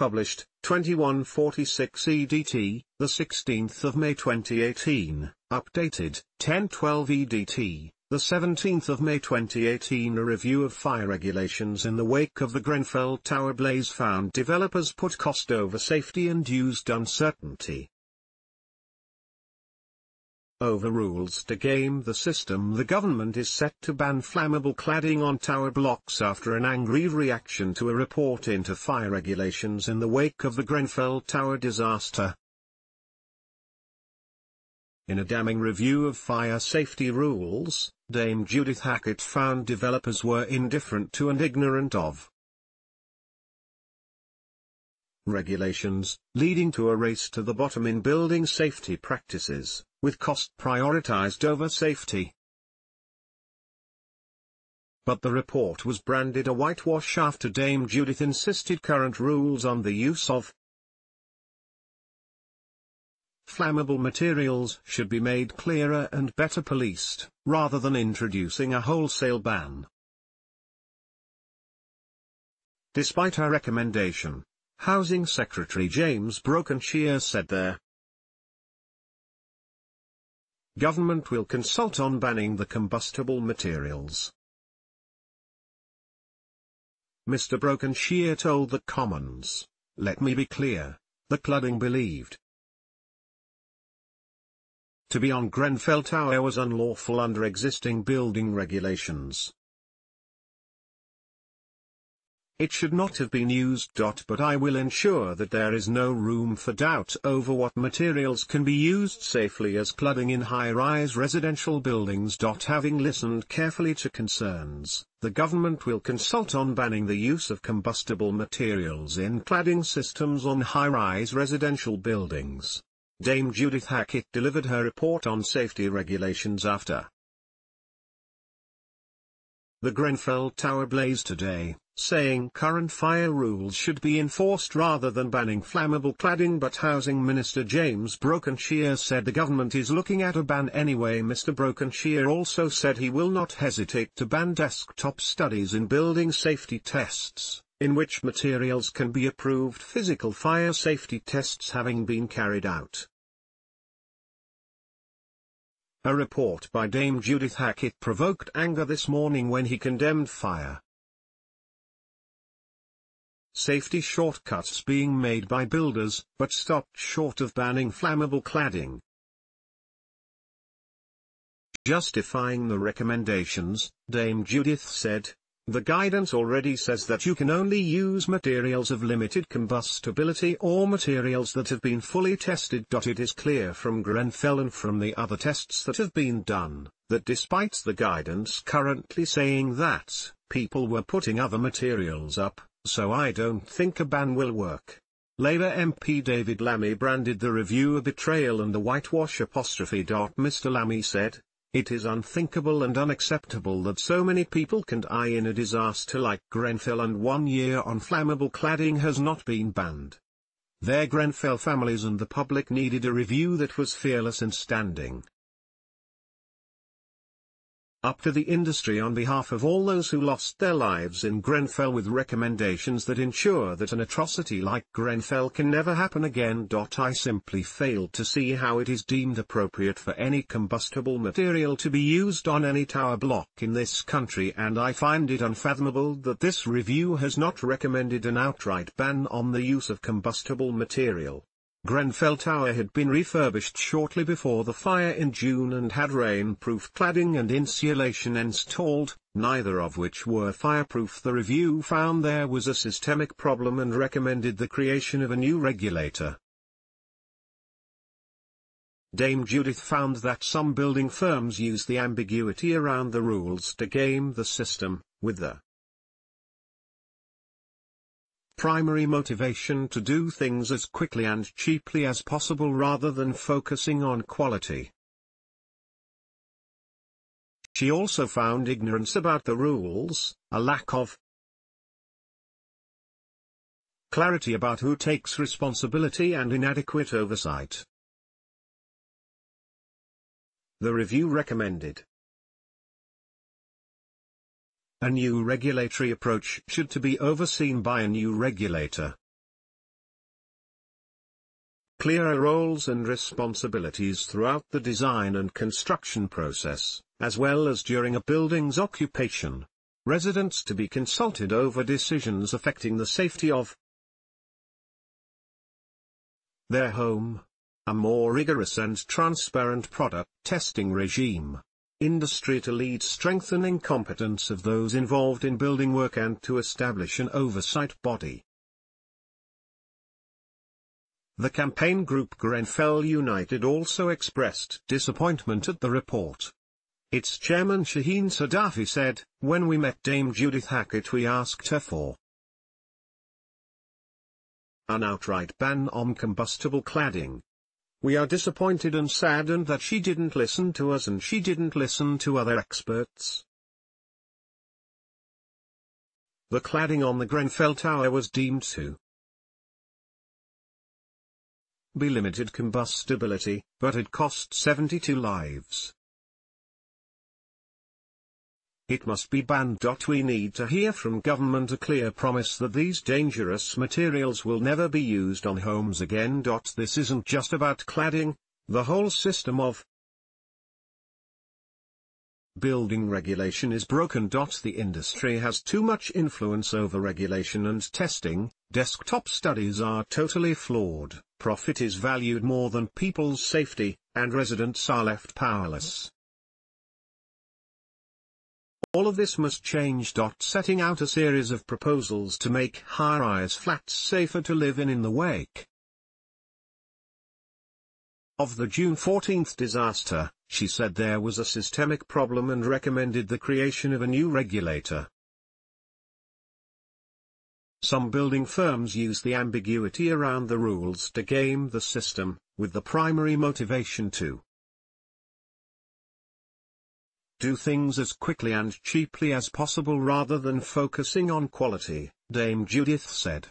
published, 2146 EDT, 16 May 2018, updated, 1012 EDT, 17 May 2018. A review of fire regulations in the wake of the Grenfell Tower blaze found developers put cost over safety and used uncertainty over rules to game the system. The government is set to ban flammable cladding on tower blocks after an angry reaction to a report into fire regulations in the wake of the Grenfell Tower disaster. In a damning review of fire safety rules, Dame Judith Hackitt found developers were indifferent to and ignorant of regulations, leading to a race to the bottom in building safety practices, with cost prioritized over safety. But the report was branded a whitewash after Dame Judith insisted current rules on the use of flammable materials should be made clearer and better policed, rather than introducing a wholesale ban. Despite her recommendation, Housing Secretary James Brokenshire said there, government will consult on banning the combustible materials. Mr. Brokenshire told the Commons, "Let me be clear, the cladding believed to be on Grenfell Tower was unlawful under existing building regulations. It should not have been used. But I will ensure that there is no room for doubt over what materials can be used safely as cladding in high-rise residential buildings. Having listened carefully to concerns, the government will consult on banning the use of combustible materials in cladding systems on high-rise residential buildings." Dame Judith Hackitt delivered her report on safety regulations after the Grenfell Tower blaze today, saying current fire rules should be enforced rather than banning flammable cladding. But Housing Minister James Brokenshire said the government is looking at a ban anyway. Mr. Brokenshire also said he will not hesitate to ban desktop studies in building safety tests, in which materials can be approved physical fire safety tests having been carried out. A report by Dame Judith Hackitt provoked anger this morning when he condemned fire safety shortcuts being made by builders, but stopped short of banning flammable cladding. Justifying the recommendations, Dame Judith said, "The guidance already says that you can only use materials of limited combustibility or materials that have been fully tested. It is clear from Grenfell and from the other tests that have been done, that despite the guidance currently saying that, people were putting other materials up, so I don't think a ban will work." Labour MP David Lammy branded the review a betrayal and a whitewash. Mr. Lammy said, "It is unthinkable and unacceptable that so many people can die in a disaster like Grenfell, and 1 year on flammable cladding has not been banned. Their Grenfell families and the public needed a review that was fearless and standing up to the industry on behalf of all those who lost their lives in Grenfell, with recommendations that ensure that an atrocity like Grenfell can never happen again. I simply failed to see how it is deemed appropriate for any combustible material to be used on any tower block in this country, and I find it unfathomable that this review has not recommended an outright ban on the use of combustible material." Grenfell Tower had been refurbished shortly before the fire in June and had rain-proof cladding and insulation installed, neither of which were fireproof. The review found there was a systemic problem and recommended the creation of a new regulator. Dame Judith found that some building firms use the ambiguity around the rules to game the system, with the primary motivation to do things as quickly and cheaply as possible rather than focusing on quality. She also found ignorance about the rules, a lack of clarity about who takes responsibility, and inadequate oversight. The review recommended a new regulatory approach should be overseen by a new regulator. clearer roles and responsibilities throughout the design and construction process, as well as during a building's occupation. Residents to be consulted over decisions affecting the safety of their home. A more rigorous and transparent product testing regime. Industry to lead strengthening competence of those involved in building work and to establish an oversight body. The campaign group Grenfell United also expressed disappointment at the report. Its chairman Shaheen Sadafi said, "When we met Dame Judith Hackitt we asked her for an outright ban on combustible cladding. We are disappointed and saddened that she didn't listen to us and she didn't listen to other experts." The cladding on the Grenfell Tower was deemed to be limited combustibility, but it cost 72 lives. It must be banned. We need to hear from government a clear promise that these dangerous materials will never be used on homes again. This isn't just about cladding, the whole system of building regulation is broken. The industry has too much influence over regulation and testing, desktop studies are totally flawed, profit is valued more than people's safety, and residents are left powerless. All of this must change. Setting out a series of proposals to make high-rise flats safer to live in the wake of the June 14 disaster, she said there was a systemic problem and recommended the creation of a new regulator. Some building firms use the ambiguity around the rules to game the system, with the primary motivation to do things as quickly and cheaply as possible rather than focusing on quality, Dame Judith said.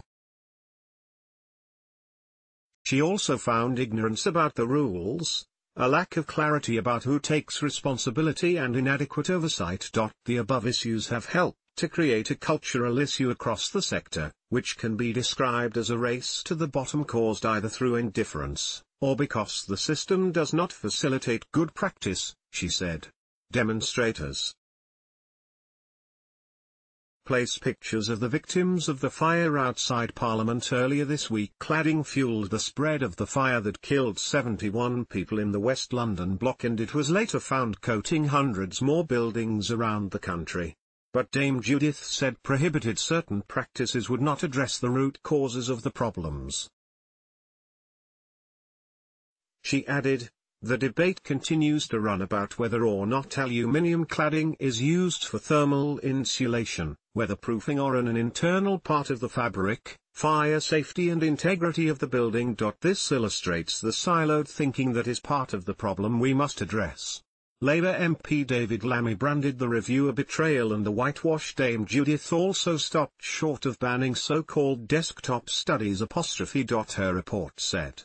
She also found ignorance about the rules, a lack of clarity about who takes responsibility and inadequate oversight. The above issues have helped to create a cultural issue across the sector, which can be described as a race to the bottom caused either through indifference, or because the system does not facilitate good practice, she said. Demonstrators place pictures of the victims of the fire outside Parliament earlier this week. Cladding fueled the spread of the fire that killed 71 people in the West London block, and it was later found coating hundreds more buildings around the country. But Dame Judith said prohibited certain practices would not address the root causes of the problems. She added, "The debate continues to run about whether or not aluminium cladding is used for thermal insulation, weatherproofing or in an internal part of the fabric, fire safety and integrity of the building. This illustrates the siloed thinking that is part of the problem we must address." Labour MP David Lammy branded the review a betrayal and the whitewash. Dame Judith also stopped short of banning so-called desktop studies. Her report said,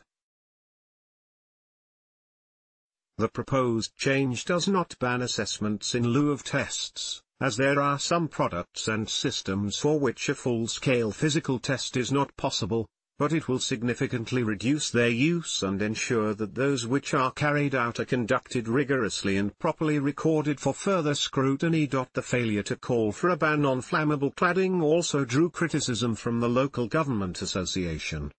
"The proposed change does not ban assessments in lieu of tests, as there are some products and systems for which a full-scale physical test is not possible, but it will significantly reduce their use and ensure that those which are carried out are conducted rigorously and properly recorded for further scrutiny." The failure to call for a ban on flammable cladding also drew criticism from the Local Government Association.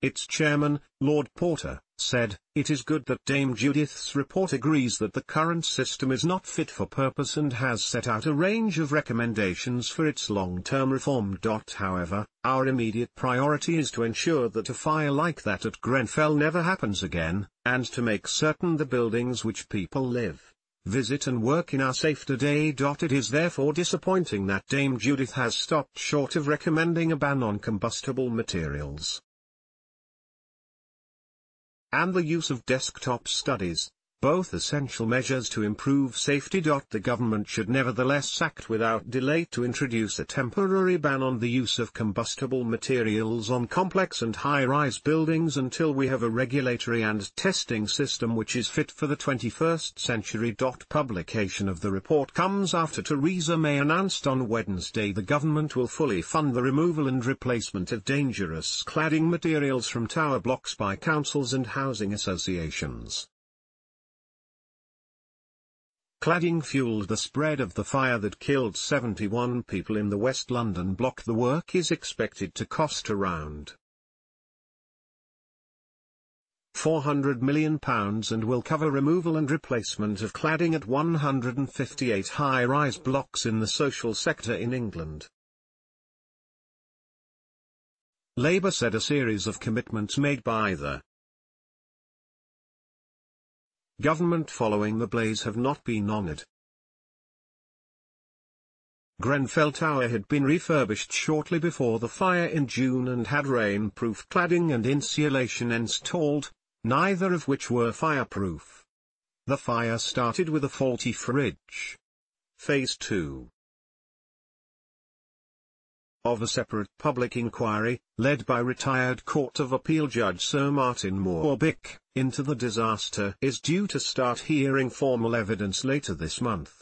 Its chairman, Lord Porter, said, "It is good that Dame Judith's report agrees that the current system is not fit for purpose and has set out a range of recommendations for its long-term reform. However, our immediate priority is to ensure that a fire like that at Grenfell never happens again, and to make certain the buildings which people live, visit and work in are safe today." It is therefore disappointing that Dame Judith has stopped short of recommending a ban on combustible materials and the use of desktop studies, both essential measures to improve safety. The government should nevertheless act without delay to introduce a temporary ban on the use of combustible materials on complex and high-rise buildings until we have a regulatory and testing system which is fit for the 21st century. Publication of the report comes after Theresa May announced on Wednesday the government will fully fund the removal and replacement of dangerous cladding materials from tower blocks by councils and housing associations. Cladding fueled the spread of the fire that killed 71 people in the West London block. The work is expected to cost around £400 million and will cover removal and replacement of cladding at 158 high-rise blocks in the social sector in England. Labour said a series of commitments made by the government following the blaze have not been honoured. Grenfell Tower had been refurbished shortly before the fire in June and had rain-proof cladding and insulation installed, neither of which were fireproof. The fire started with a faulty fridge. Phase 2 of a separate public inquiry, led by retired Court of Appeal Judge Sir Martin Moore-Bick, into the disaster is due to start hearing formal evidence later this month.